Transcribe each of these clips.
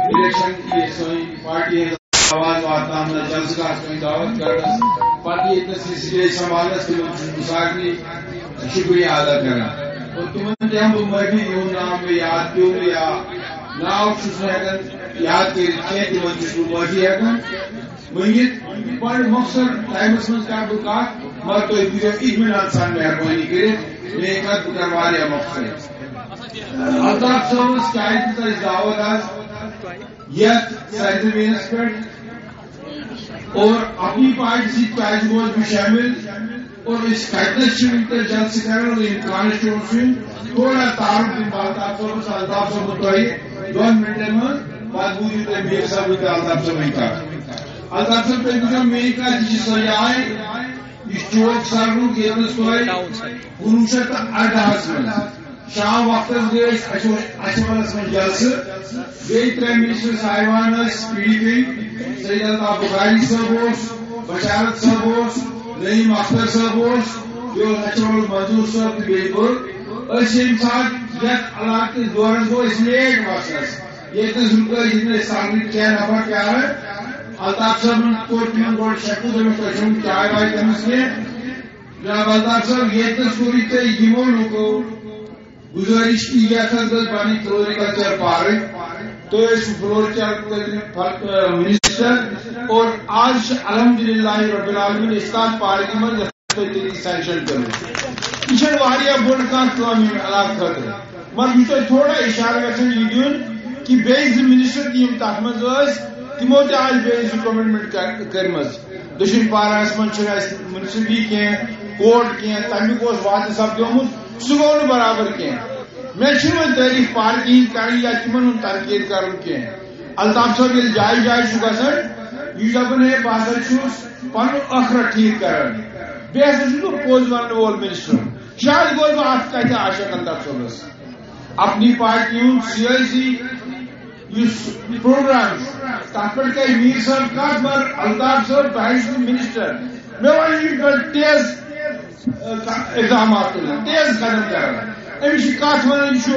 इलेक्शन की सोई पार्टी आवाज वार्ता में जल्द का सोई दावत करना पार्टी इतने सिलसिले संभालने से मुसार की शुक्रिया अदा करना और तुमने क्या हम उम्र भी यूं नाम में याद क्यों या नाव शुष्क याद के क्या तुमने शुरू मची है ना मंजिल पर मकसद टाइम स्पेस का बुका मत तो इधर इधर आसान मेहरबानी करे मैं कद करवा रहा मकसद أضاف سوس كائن تزاوج از يك سايد مينسكت اور اپنی پارٹی کائن بول میں شامل اور اس فیڈریشن انٹر جل سکھائے اور انکانسٹیٹوشن تھوڑا تعارف کی بات آپ کو سلطنت سے بتائیے دون منٹ میں مضبوطی سے بھی سب اطلاعات سے ملتا اضاف سے پہلے میں کا جس سے آئے اس چوک سارو کے رسوئی گروشت اڈاس میں شام وقت اشمالس من جلسہ گئی پرائم منسٹر صاحبان اسپیڈنگ سید الطاف بخاری صاحب بشارت صاحب نعیم اختر صاحب جو اچول منظور صاحب بیگور اسیم صاحب یک علاقہ کے دوران کو اس لیے ایک واسطہ یہ تو ضرور ہے جس میں سامنے کیا نفر کیا ہے الطاف صاحب کو ٹیم گول شکو میں قسم چائے بھائی تمس نے جناب الطاف صاحب یہ تو سوری تے یمون کو گزارش کی گیا تھا بانی فلوریکلچر پارک تو اس فلوریکلچر منسٹر اور آج الحمدللہ رب العالمین اسلام پارک میں سینکشن کرو اشن واریہ بولکان کلامی علاقہ خطر مگر یہ تو تھوڑا اشارہ گژھن یدیون کہ بیز منسٹر تیم تحمز اس تمو تہ آج بیز کمٹمنٹ کرمز دشن پاراس من چھنا منسٹری کے کوٹ کے تمیک اس وعدہ سب دیومت سگون برابر کیا میں چھوان تحریف پارکنگ کریں یا چمن ان تنقید کروں کیا الطاف صاحب یہ جائے جائے شکا سر یہ جبنے باسر چوز پانو اخرہ ٹھیک کرن بے حسن تو پوزوان وول منسٹر شاید گول میں آپ کہتے عاشق الطاف صاحب اپنی پارکنگ سیاسی پروگرامز تاکپٹ کا امیر صاحب کا بار الطاف صاحب بحث منسٹر میں وہاں یہ ٹیز اقدامات تلن تیز قدم کرن أمشي کتھ ونان چھُ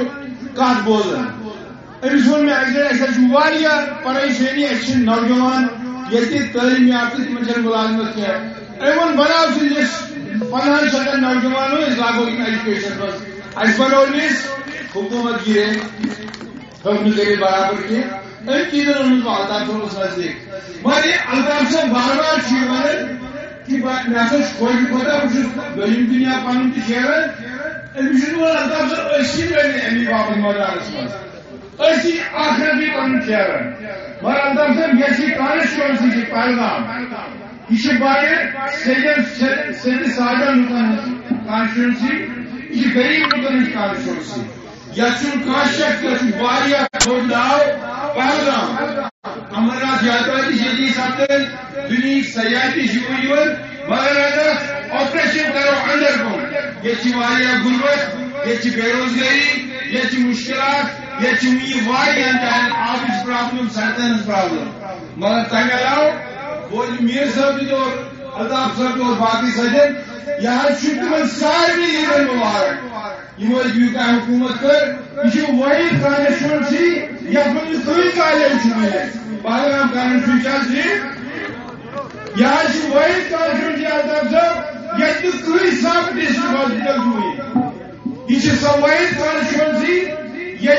کتھ بولان أمس ووٚن مےٚ اَکہِ دۄہ اَسہِ چھِ واریاہ پریشٲنی أسۍ چھِ نوجوان ییٚتہِ تعلیٖم یافتہٕ تِمن چھنہٕ مُلازمت کینٛہہ أمۍ ووٚن بناو سُہ 15 شیٚتن نوجوانو أسۍ لاگو یِم ایجوکیشنس منٛز اَسہِ بنو لِسٹ حکوٗمت گیرے ہیوٚک نہٕ کٔرِتھ برابر کینٛہہ أمۍ چیٖزن اوٚنمُت بہٕ الطاف صٲبس نزدیٖک مگر یہِ الطاف صٲب بار بار چھُ یہِ وَنان کہ میں سا خود خدا بہت غریب دنیا پن شیران امس الطاف صاحب اسی رہے امی باپ مدارس مزی آخرتی پن شیران مگر الطاف صاحب یہ کانسٹیچوینسی پہلگام یہ بارہ سید ساجن کانسٹیچوینسی یہ غریب لوگوں کانسٹیچوینسی یہ کاشک واریہ کھوڑ داو پہلگام امرناتھ یاترا کی شیلی ساتل دنیا سیاحتی شروع یور مگر آپریشن کرو انڈر کو یہ واریاہ غربت یہ بے روزگاری یہ مشکلات یہ واریاہ آبٕچ پرابلم سڑکن پرابلم مگر تمہِ علاوٕ بول میٖر صٲب تہِ اور الطاف صٲب اور باقٕے سجن یہِ حظ چھُ تِمن سارنٕے عیٖدن مُبارک یِمو یوٗتاہ حکوٗمت کٔر یہِ چھِ وٲحِد کانسٹیچُوینسی یَتھ منٛز تُہۍ تعلیٖم چھُو مِلان پہلگام کانسٹیچوینسی یہ وہی کانسٹیچوینسی الطاف صاحب یہ کوئی سب ڈسٹرک ہاسپٹل ہوئی یہ سب وہی کانسٹیچوینسی یہ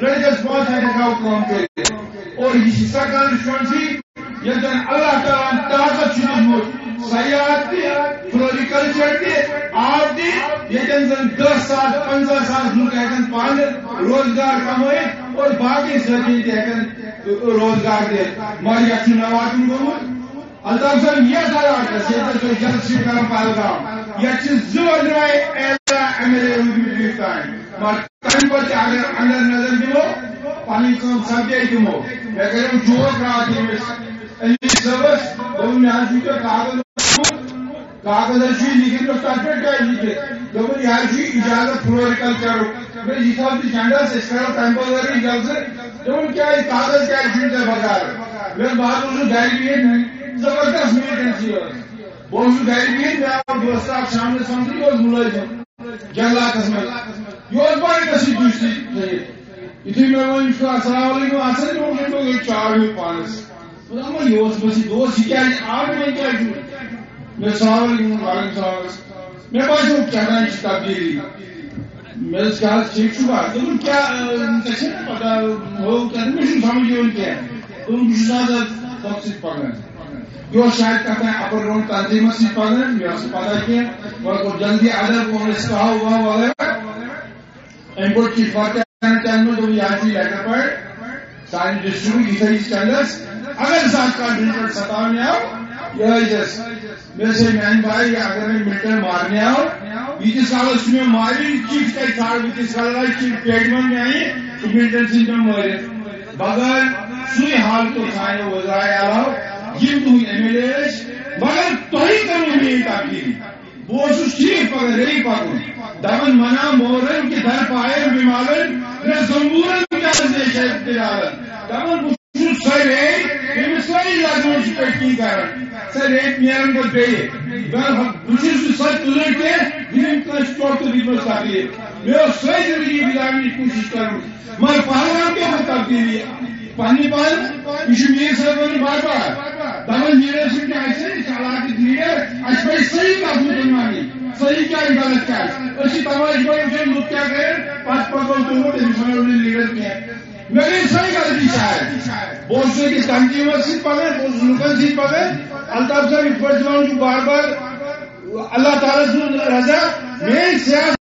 لڑکس پانچ کام کرے اور یہ سا کانسٹیچوینسی یس اللہ تعالیٰ طاقت دمت سیاحت تہ فلوریکلچر تہ آب تہ یتن زن 10,000-15,000 لوگ ہیکن پان روزگار کمائت اور باقی سبھی تہ ہیکن روزگار دِتھ مگر یتھ چھُ نواتن گوٚمُت الطاف صٲب یتھ علاقس ییٚتٮ۪ن تُہۍ جلسہٕ چھِو کران پہلگام یتھ چھِ 2 ایز ایم ایل اے روٗدمٕتۍ وٕنیُک تانۍ مگر تمہِ پتہٕ تہِ اگر انڈر نظر دِمو پنٕنۍ کٲم سپدے دِمو مےٚ کریو جوک راتھ ییٚمِس کاغذ لکھت تب پہ لکھت دن یہ اجازت فلوریکلچر میں یہ تھو جنڈس اس کرو تمہ پہ جلسہ دن کیا کاغذ کیا چھو بکار میں بہت گھر بہت زبردست میٹنسی بہت گھر بہت میں آو دوست شام سمجھ ملازم جنگلات من یہ بڑی کشید دوستی يجيبون فاسالين واسالين وهم يجارون فانس. فلما يوصل بس يوصل كأي عالم يجارون. مسالين وعالم سالس. ما بشوف كأنه يستبدلي. مس كهذا شيء شو بعد؟ تقول كأ تشين بدل هو كأنه مش سامجون كأنه. تقول مش هذا تفسير بعند. جو شاید کہتے ہیں اپر رون تنظیمہ سپادہ ہے میرا سپادہ کیا اور کو جلدی عدد کو استحا ہوا وغیرہ امپورٹ کی فاتحہ چینل میں جو یادی لیٹر پر سائن ڈسٹریبیوٹ کی ساری چینلز اگر ساتھ کا ڈیٹر ستا میں آؤ یا جس میرے مین بھائی یا اگر میں میٹر مارنے آؤ بیچ سال اس میں ماری چیف کا سال بیچ سال رہا چیف پیڈمن میں آئی سپرنٹنڈنٹ سسٹم مارے بغیر سوئی حال کو سائن وزرائے آؤ جب تم ایمیلیش مگر توہی کرنے میں تاکیری بوشش چیف پگر رہی پاکر دمن منا مورن کی در پائر بیمالن نہ زمبورن کی عرضے شاید تجارت دمن بوشش سر ایک ہمیں سرائی لازمان شکر کی کارن سر ایک میرن کو دیئے بوشش سر تلر کے ہمیں کشتور تو دیمس آگئے میرے سرائی زمینی بلامی کوشش کروں مگر پہلگام کے مطلب دیئے پانی پال مشمیر سرگونی بار بار دمن جنریشن کے ایسے چالاک لیے اس پہ صحیح قابو بنوانی صحیح کیا عبادت کا اسی طرح اس بھائی اسے مت کیا گئے پاس پاکل تو وہ ٹیلیفون لیڈر کیا میرے صحیح غلطی شاید بولتے کہ کنٹینیو صرف پڑے لوکل صرف پڑے الطاف صاحب فرض جوان جو بار بار اللہ تعالی سے رضا میں سیاست